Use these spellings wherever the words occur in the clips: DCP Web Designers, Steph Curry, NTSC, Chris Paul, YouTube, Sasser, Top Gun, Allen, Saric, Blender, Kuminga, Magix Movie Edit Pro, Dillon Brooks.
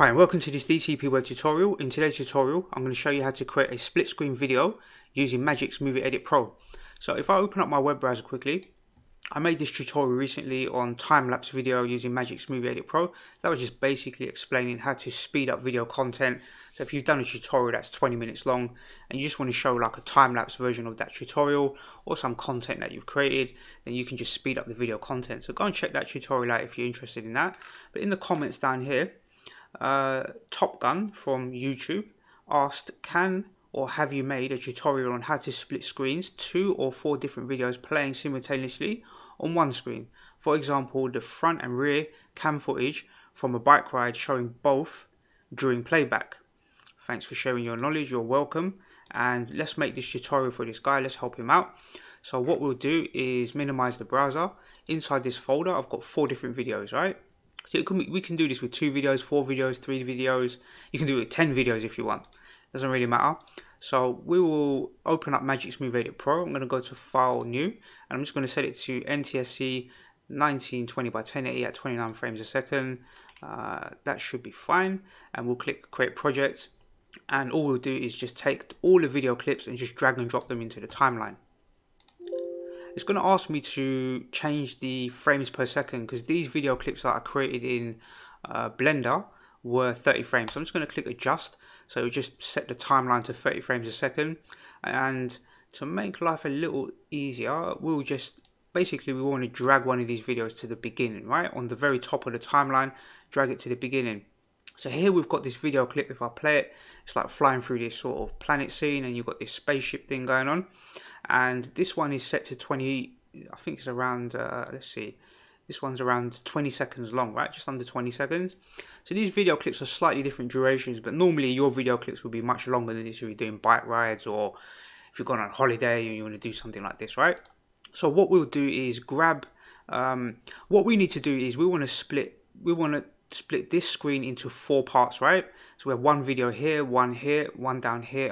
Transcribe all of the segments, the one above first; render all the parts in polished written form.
Hi and welcome to this DCP Web tutorial. In today's tutorial I'm going to show you how to create a split screen video using Magix Movie Edit Pro. So if I open up my web browser quickly, I made this tutorial recently on time-lapse video using Magix Movie Edit Pro. That was just basically explaining how to speed up video content. So if you've done a tutorial that's 20 minutes long and you just want to show like a time-lapse version of that tutorial or some content that you've created, then you can just speed up the video content. So go and check that tutorial out if you're interested in that. But in the comments down here, Top Gun from YouTube asked, can or have you made a tutorial on how to split screens, 2 or 4 different videos playing simultaneously on one screen? For example, the front and rear cam footage from a bike ride showing both during playback. Thanks for sharing your knowledge, you're welcome. And let's make this tutorial for this guy, let's help him out. So what we'll do is minimize the browser. Inside this folder I've got 4 different videos, right? So we can do this with 2 videos, 4 videos, 3 videos. You can do it with 10 videos if you want. Doesn't really matter. So we will open up Magix Movie Edit Pro. I'm going to go to File, New, and I'm just going to set it to NTSC 1920 by 1080 at 29 frames a second. That should be fine. And we'll click Create Project. And all we'll do is just take all the video clips and just drag and drop them into the timeline. It's going to ask me to change the frames per second because these video clips that I created in Blender were 30 frames. So I'm just going to click adjust. So just set the timeline to 30 frames a second. And to make life a little easier, we'll just basically we want to drag one of these videos to the beginning, right? On the very top of the timeline, drag it to the beginning. So here we've got this video clip. If I play it, it's like flying through this sort of planet scene and you've got this spaceship thing going on. And this one is set to 20, I think it's around, let's see, this one's around 20 seconds long, right? Just under 20 seconds. So these video clips are slightly different durations, but normally your video clips will be much longer than this if you're doing bike rides or if you're going on holiday and you want to do something like this, right? So what we'll do is grab, what we need to do is we want to split this screen into 4 parts, right? So we have one video here, one down here,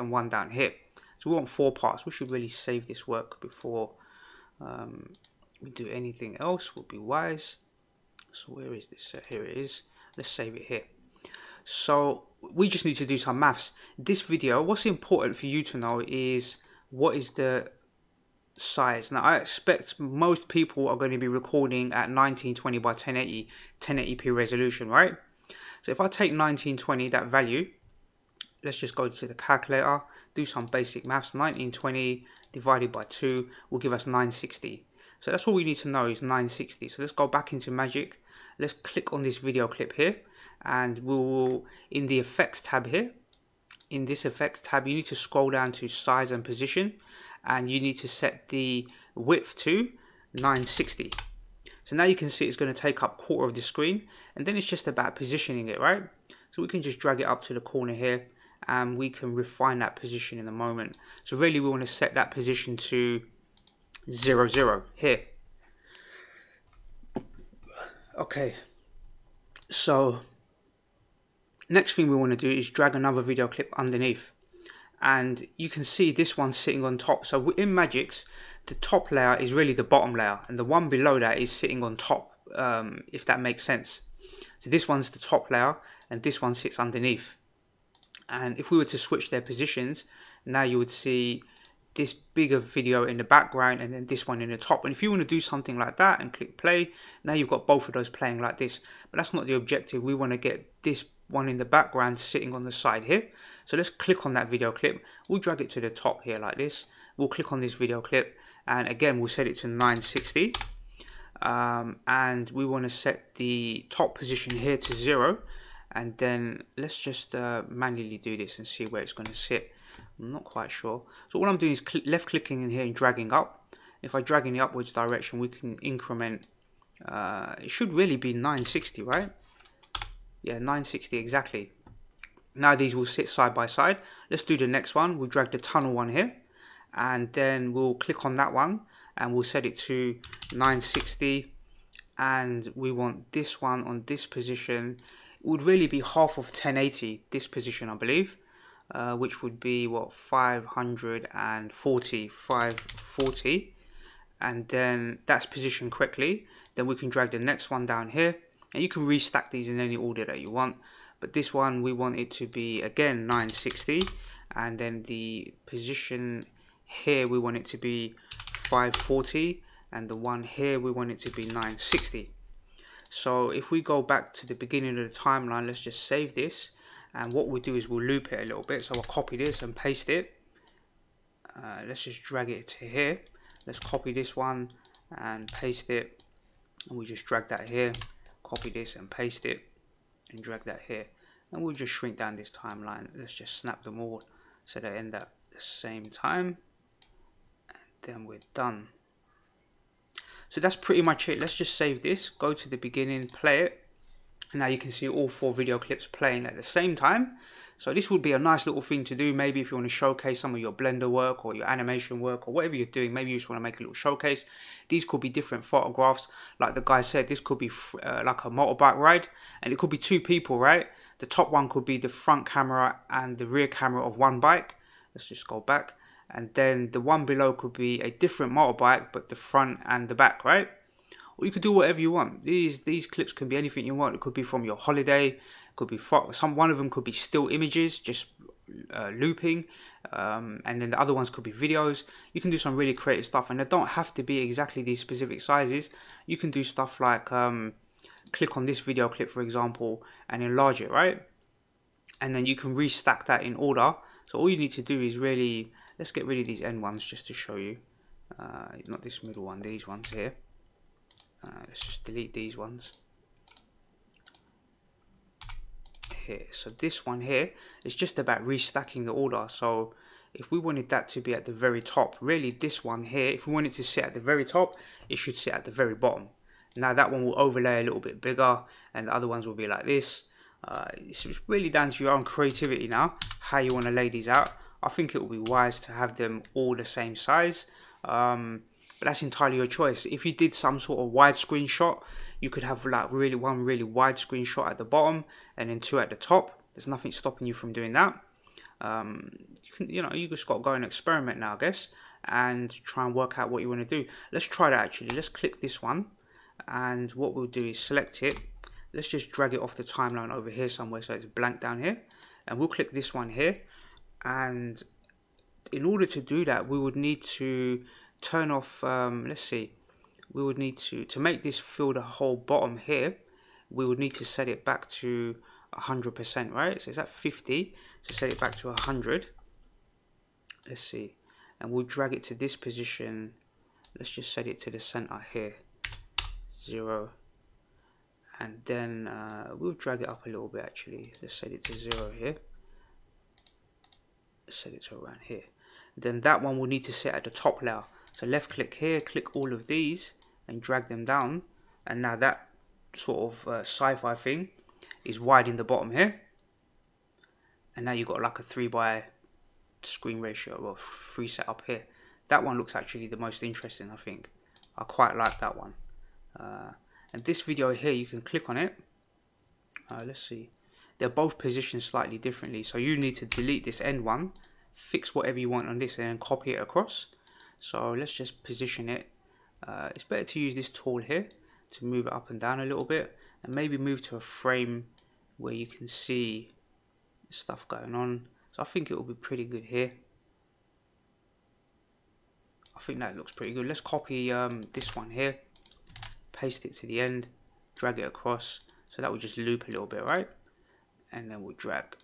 and one down here. So we want 4 parts. We should really save this work before we do anything else. We'll be wise. So where is this? Here it is. Let's save it here. So we just need to do some maths. This video, what's important for you to know is what is the size. Now I expect most people are going to be recording at 1920 by 1080, 1080p resolution, right? So if I take 1920, that value, let's just go to the calculator, do some basic maths. 1920 divided by 2 will give us 960. So that's all we need to know is 960. So let's go back into Magix. Let's click on this video clip here and we will, in the effects tab here, in this effects tab, you need to scroll down to size and position and you need to set the width to 960. So now you can see it's going to take up 1/4 of the screen and then it's just about positioning it, right? So we can just drag it up to the corner here and we can refine that position in a moment. So really we want to set that position to 0, 0 here. Okay, so next thing we want to do is drag another video clip underneath. And you can see this one sitting on top. So in Magix, the top layer is really the bottom layer. And the one below that is sitting on top, if that makes sense. So this one's the top layer and this one sits underneath. And if we were to switch their positions, now you would see this bigger video in the background and then this one in the top. And if you want to do something like that and click play, now you've got both of those playing like this. But that's not the objective. We want to get this one in the background sitting on the side here. So let's click on that video clip. We'll drag it to the top here like this. We'll click on this video clip and again we'll set it to 960. And we want to set the top position here to 0. And then let's just manually do this and see where it's going to sit. I'm not quite sure. So all I'm doing is left clicking in here and dragging up. If I drag in the upwards direction, we can increment. It should really be 960, right? Yeah, 960 exactly. Now these will sit side by side. Let's do the next one. We'll drag the tunnel one here and then we'll click on that one and we'll set it to 960 and we want this one on this position. It would really be half of 1080, this position I believe, which would be what, 540, and then that's positioned correctly. Then we can drag the next one down here and you can restack these in any order that you want. but this one we want it to be again 960, and then the position here we want it to be 540, and the one here we want it to be 960. So if we go back to the beginning of the timeline, let's just save this, and what we'll do is we'll loop it a little bit. So I'll copy this and paste it. Let's just drag it to here. Let's copy this one and paste it, and we just drag that here, copy this and paste it and drag that here, and we'll just shrink down this timeline. Let's just snap them all so they end up the same time, and then we're done. So that's pretty much it. Let's just save this, go to the beginning, play it, and now you can see all four video clips playing at the same time. So this would be a nice little thing to do, maybe if you want to showcase some of your Blender work or your animation work or whatever you're doing. Maybe you just want to make a little showcase. These could be different photographs. Like the guy said, this could be like a motorbike ride, and it could be two people, right? The top one could be the front camera and the rear camera of one bike. Let's just go back. And then the one below could be a different motorbike, but the front and the back, right? Or you could do whatever you want. These clips can be anything you want. It could be from your holiday. It could be one of them could be still images, just looping, and then the other ones could be videos. You can do some really creative stuff, and they don't have to be exactly these specific sizes. You can do stuff like click on this video clip, for example, and enlarge it, right? And then you can restack that in order. So all you need to do is really, let's get rid of these end ones just to show you. Not this middle one, these ones here. Let's just delete these ones here. So this one here is just about restacking the order. So if we wanted that to be at the very top, really this one here, if we wanted to sit at the very top, it should sit at the very bottom. Now that one will overlay a little bit bigger, and the other ones will be like this. It's really down to your own creativity now, how you want to lay these out. I think it will be wise to have them all the same size. But that's entirely your choice. If you did some sort of widescreen shot, you could have like one really widescreen shot at the bottom and then two at the top. There's nothing stopping you from doing that. You just got to go and experiment now, I guess, and try and work out what you want to do. Let's try that actually. Let's click this one, and what we'll do is select it. Let's just drag it off the timeline over here somewhere so it's blank down here, and we'll click this one here. And in order to do that, we would need to turn off, let's see, we would need to make this fill the whole bottom here, we would need to set it back to 100%, right? So it's at 50, so set it back to 100. Let's see, and we'll drag it to this position. Let's just set it to the center here, 0, and then we'll drag it up a little bit actually. Let's set it to 0 here, set it to around here. Then that one will need to sit at the top layer. So left click here, click all of these and drag them down, and now that sort of sci-fi thing is wide in the bottom here, and now you've got like a 3 by screen ratio or 3 set up here. That one looks actually the most interesting, I think. I quite like that one. And this video here, you can click on it. Let's see, they're both positioned slightly differently, so you need to delete this end one, fix whatever you want on this, and then copy it across. So let's just position it. It's better to use this tool here to move it up and down a little bit, and maybe move to a frame where you can see stuff going on. So I think it will be pretty good here. I think that looks pretty good. Let's copy this one here, paste it to the end, drag it across, so that will just loop a little bit, right? And then we'll drag,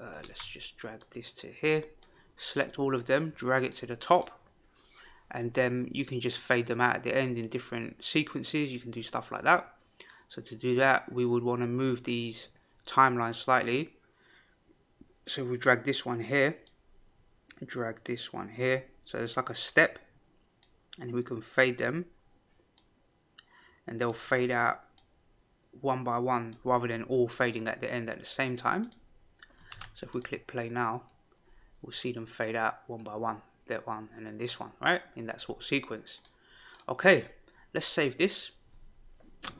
let's just drag this to here, select all of them, drag it to the top, and then you can just fade them out at the end in different sequences. You can do stuff like that. So to do that, we would want to move these timelines slightly. So we drag this one here, drag this one here, so it's like a step, and we can fade them, and they'll fade out one by one rather than all fading at the end at the same time. So if we click play now, we'll see them fade out one by one, that one and then this one, right, in that sort of sequence. Okay, let's save this.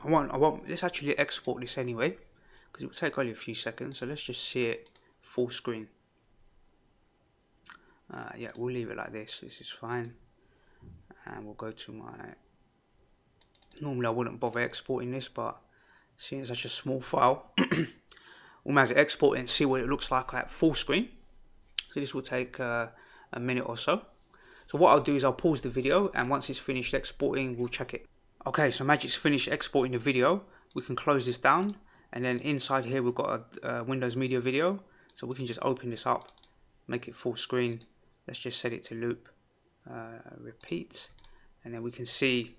Let's actually export this anyway, because it will take only a few seconds. So let's just see it full screen. Yeah, we'll leave it like this. This is fine, and we'll go to my. Normally I wouldn't bother exporting this, but seeing it's such a small file, we'll manage to export it and see what it looks like at full screen. So this will take a minute or so. So what I'll do is I'll pause the video, and once it's finished exporting, we'll check it. Okay, so Magic's finished exporting the video. We can close this down, and then inside here we've got a Windows Media Video. So we can just open this up, make it full screen. Let's just set it to loop, repeat, and then we can see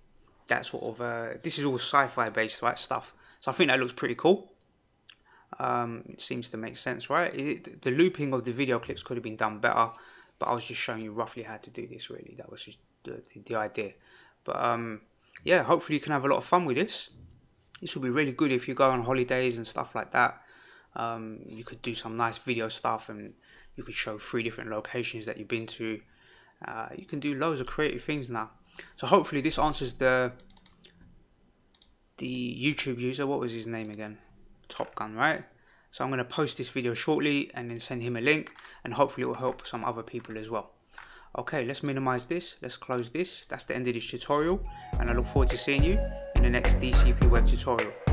that sort of, this is all sci-fi based, right, stuff. So I think that looks pretty cool. It seems to make sense, right? The looping of the video clips could have been done better, but I was just showing you roughly how to do this, really. That was just the idea. But yeah, hopefully you can have a lot of fun with this. This will be really good if you go on holidays and stuff like that. You could do some nice video stuff, and you could show 3 different locations that you've been to. You can do loads of creative things now. So hopefully this answers the YouTube user. What was his name again? Top Gun, right? So I'm going to post this video shortly and then send him a link, and hopefully it will help some other people as well. Okay, let's minimize this. Let's close this. That's the end of this tutorial, and I look forward to seeing you in the next DCP web tutorial.